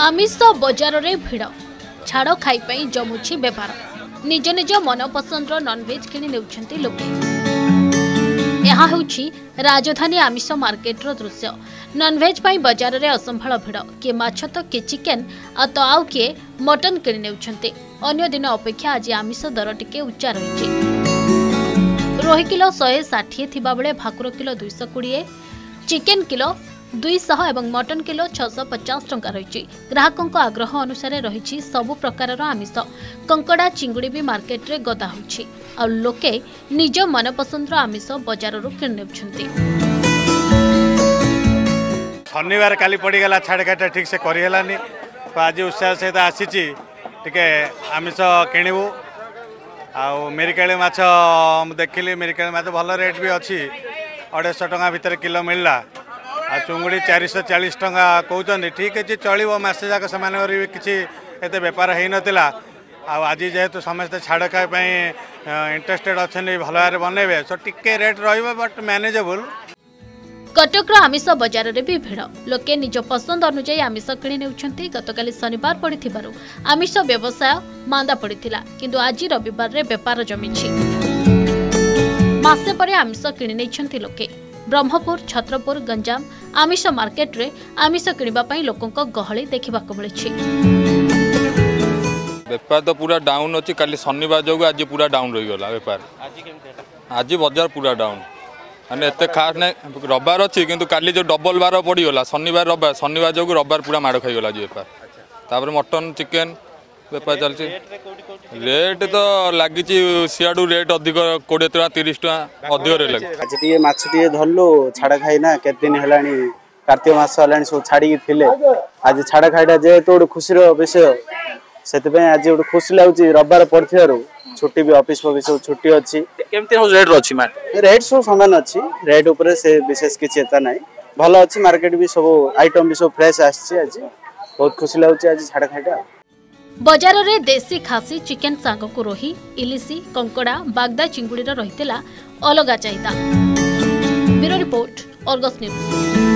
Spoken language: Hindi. आमिष बजार में भिड़ छाड़ खाई जमुची बेपार निज निज मनपसंद ननभेज कि लोके यहाँ राजधानी आमिष मार्केटर दृश्य ननभेज बजार में असंभा भिड़ किए माछ तो किए चिकेन तो आउ किए मटन कि अन्य दिन अपेक्षा आज आमिष दर टिके उच्चा रही। रोही किलो 160 थिबा बेले भाकुर किलो 220, चिकेन किलो 200 एवं मटन किलो 650 टंका रही। ग्राहकों आग्रह अनुसार रही सबु प्रकार आमिष। कंकड़ा चिंगुड़ी भी मार्केट रे गदा होछि आ लोके निज मनपसंद आमिष बजार रु किन नेउछन्ति। शनिवार काली पड़ीगला छाड़काटा ठीक से करहलानी तो आज उत्साह सहित आसीची टिके आमिष किणबू। मेरिकाली माछ देखिली, मेरिकाली माछ भल रेट भी अच्छी 250 टका भितर किलो मिलला। आ चुंगड़ी 440 टका कहते ठीक अच्छे चलो मसे जाक से किसी एत बेपार हो नाला। आज जेहेतु समस्ते छाड़ खाई इंटरेस्टेड अच्छा भल भाव बनइबे सो टिके रेट रट मैनेजेबल। कटक आमिष बजार में भी भिड़ लोके निज पसंद अनुजाई आमिष कि गतकाली शनिवार पड़ी आमिष व्यवसाय मांदा पड़ी किंतु आज रविवार रे व्यापार जमी मसे पर आमिष कि लोके ब्रह्मपुर छत्रपुर गंजाम आमिष मार्केट रे आमिष कि लोकों गहली देखा बेपार तो पूरा डाउन अच्छी काली शनिवार जो आज पूरा डाउन रही गला बेपार। आज बजार पूरा डाउन मैंने एत खास ना रविवार अच्छी किंतु काली जो डबल बार पड़गला शनिवार रविवार शनिवार जो रविवार पूरा माड़ खाईगला जी बेपार। तापर मटन चिकेन बेपार चलती रेट तो लगी सीआडू रेट अधिक 20 टका 30 टका अधिक लगे। आज टे माछ टे धरलु छाड़ खाईना केत दिन हेलानी कार्तिक मास हेलानी सब छाड़ी थिले आज छाड़ खाईटा जे तो खुशी रो विषय सेते पे आज गोटे खुशी लागुची रविवार पड़थियारू छुट्टी भी ऑफिस पर सब छुट्टी अच्छी केमती हो रेट अच्छी मार्केट रेट सब समान अच्छी रेट ऊपर से विशेष किसी एता नहीं भल अच्छी मार्केट भी सब आइटम भी सब फ्रेश आसी आज बहुत खुशी लागुची आज छाड़ खाईटा। बजार में देसी खासी चिकेन सांग को रोही इलिसी कंकड़ा बागदा चिंगुड़ी रही अलग चाहिदा। Bureau report, Argus news.